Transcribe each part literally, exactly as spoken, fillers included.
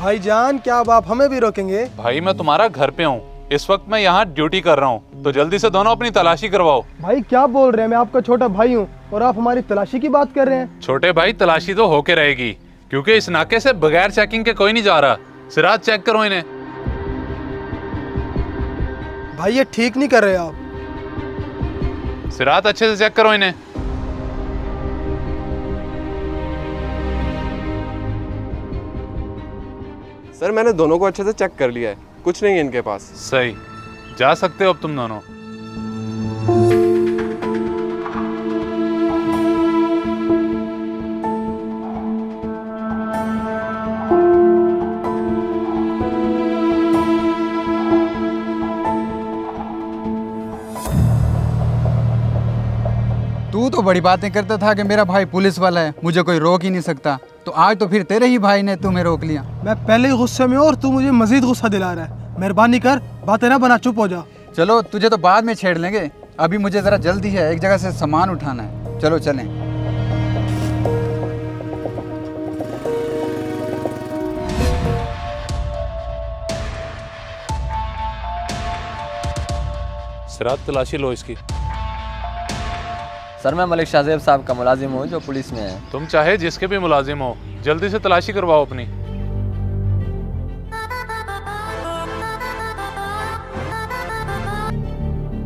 भाईजान क्या अब आप हमें भी रोकेंगे? भाई मैं तुम्हारा घर पे हूँ, इस वक्त मैं यहाँ ड्यूटी कर रहा हूँ, तो जल्दी से दोनों अपनी तलाशी करवाओ। भाई क्या बोल रहे हैं, मैं आपका छोटा भाई हूँ और आप हमारी तलाशी की बात कर रहे हैं? छोटे भाई तलाशी तो होके रहेगी, क्योंकि इस नाके से बगैर चेकिंग के कोई नहीं जा रहा। सिराज चेक करो इन्हें। भाई ये ठीक नहीं कर रहे आप। सिराज अच्छे से चेक करो इन्हें। सर मैंने दोनों को अच्छे से चेक कर लिया है, कुछ नहीं है इनके पास। सही, जा सकते हो अब तुम दोनों। तू तो बड़ी बातें करता था कि मेरा भाई पुलिस वाला है, मुझे कोई रोक ही नहीं सकता, तो आज तो फिर तेरे ही भाई ने तुम्हें रोक लिया। मैं पहले ही गुस्से में हूँ और तू मुझे मजीद गुस्सा दिला रहा है। मेहरबानी कर बातें ना बना, चुप हो जा। चलो तुझे तो बाद में छेड़ लेंगे, अभी मुझे जरा जल्दी है, एक जगह से सामान उठाना है। चलो चलें। सिराज तलाशी लो इसकी। सर मैं मलिक शाहजेब साहब का मुलाजिम हूँ जो पुलिस में है। तुम चाहे जिसके भी मुलाजिम हो, जल्दी से तलाशी करवाओ अपनी।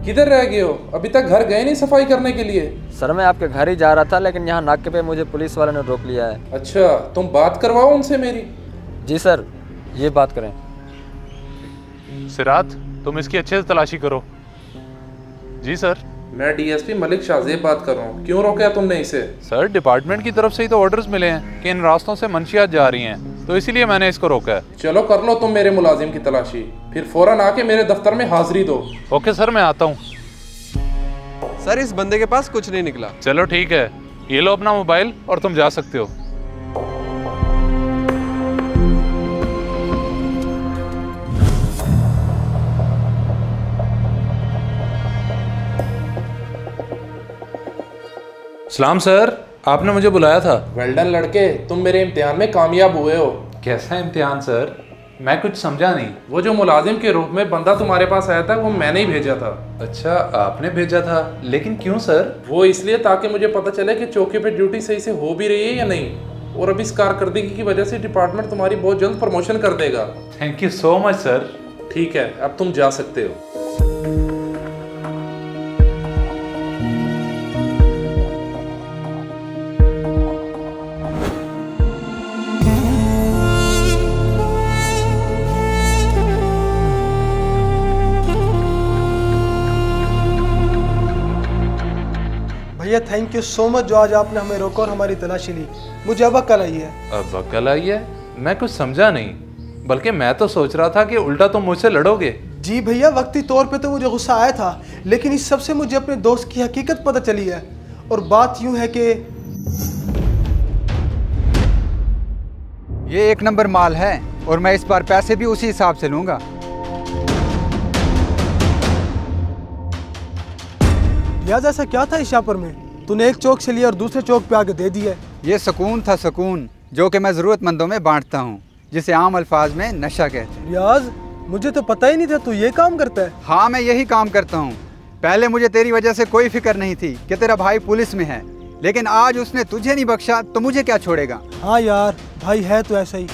किधर रह गए हो, अभी तक घर गए नहीं सफाई करने के लिए? सर मैं आपके घर ही जा रहा था, लेकिन यहाँ नाके पे मुझे पुलिस वाले ने रोक लिया है। अच्छा तुम बात करवाओ उनसे मेरी। जी सर ये बात करें। सिराज तुम इसकी अच्छे से तलाशी करो। जी सर। मैं डीएसपी मलिक शाहजेब बात कर रहा हूँ, क्यों रोका तुमने इसे? सर डिपार्टमेंट की तरफ से ही तो ऑर्डर्स मिले हैं कि इन रास्तों से मंशियात जा रही हैं, तो इसीलिए मैंने इसको रोका है। चलो कर लो तुम मेरे मुलाजिम की तलाशी, फिर फौरन आके मेरे दफ्तर में हाजिरी दो। ओके सर मैं आता हूँ। सर इस बंदे के पास कुछ नहीं निकला। चलो ठीक है, ये लो अपना मोबाइल और तुम जा सकते हो। सलाम सर, आपने मुझे बुलाया था। वेल डन लड़के, तुम मेरे इम्तिहान में कामयाब हुए हो। कैसा इम्तिहान सर, मैं कुछ समझा नहीं। वो जो मुलाजिम के रूप में बंदा तुम्हारे पास आया था वो मैंने ही भेजा था। अच्छा आपने भेजा था, लेकिन क्यों सर? वो इसलिए ताकि मुझे पता चले कि चौके पे ड्यूटी सही से हो भी रही है या नहीं, और अब इस कारकर्दगी की वजह से डिपार्टमेंट तुम्हारी बहुत जल्द प्रमोशन कर देगा। Thank you so much sir. ठीक है अब तुम जा सकते हो। थैंक यू सो मच जो आज आपने हमें रोका और हमारी तलाशी ली। मुझे अब अक्ल आई है। अब अक्ल आई है? मैं कुछ समझा नहीं, बल्कि मैं तो सोच रहा था कि उल्टा तुम तो मुझसे लड़ोगे। जी भैया वक्ती तौर पे तो मुझे गुस्सा आया था, लेकिन इस सब से मुझे अपने दोस्त की हकीकत पता चली है। और बात यूं है कि ये एक नंबर माल है और मैं इस बार पैसे भी उसी हिसाब से लूंगा। याद ऐसा क्या था इस शापर में, तूने एक चौक से लिया और दूसरे चौक पे आके दे दिया। ये सुकून था, सुकून जो कि मैं ज़रूरतमंदों में बांटता हूँ, जिसे आम अल्फाज में नशा कहते हैं। रियाज मुझे तो पता ही नहीं था तू ये काम करता है। हाँ मैं यही काम करता हूँ। पहले मुझे तेरी वजह से कोई फिक्र नहीं थी कि तेरा भाई पुलिस में है, लेकिन आज उसने तुझे नहीं बख्शा तो मुझे क्या छोड़ेगा। हाँ यार भाई है तो ऐसा ही।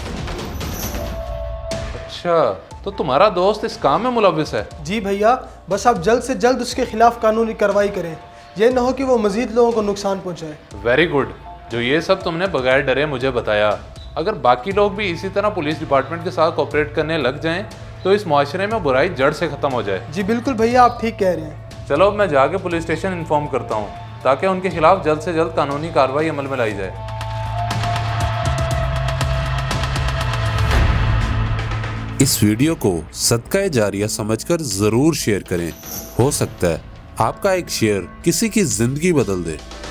अच्छा तो तुम्हारा दोस्त इस काम में मुलविस है? जी भैया, बस आप जल्द से जल्द उसके खिलाफ कानूनी कार्रवाई करें, ये ना हो कि वो मजीद लोगों को नुकसान पहुंचाए। वेरी गुड, जो ये सब तुमने बगैर डरे मुझे बताया। अगर बाकी लोग भी इसी तरह पुलिस डिपार्टमेंट के साथ कोऑपरेट करने लग जाएं, तो इस माशरे में बुराई जड़ से खत्म हो जाए। जी बिल्कुल भैया आप ठीक कह रहे हैं। चलो मैं जाके पुलिस स्टेशन इन्फॉर्म करता हूँ, ताकि उनके खिलाफ जल्द से जल्द कानूनी कार्रवाई अमल में लाई जाए। इस वीडियो को सदकाए जारिया समझकर जरूर शेयर करें, हो सकता है आपका एक शेयर किसी की जिंदगी बदल दे।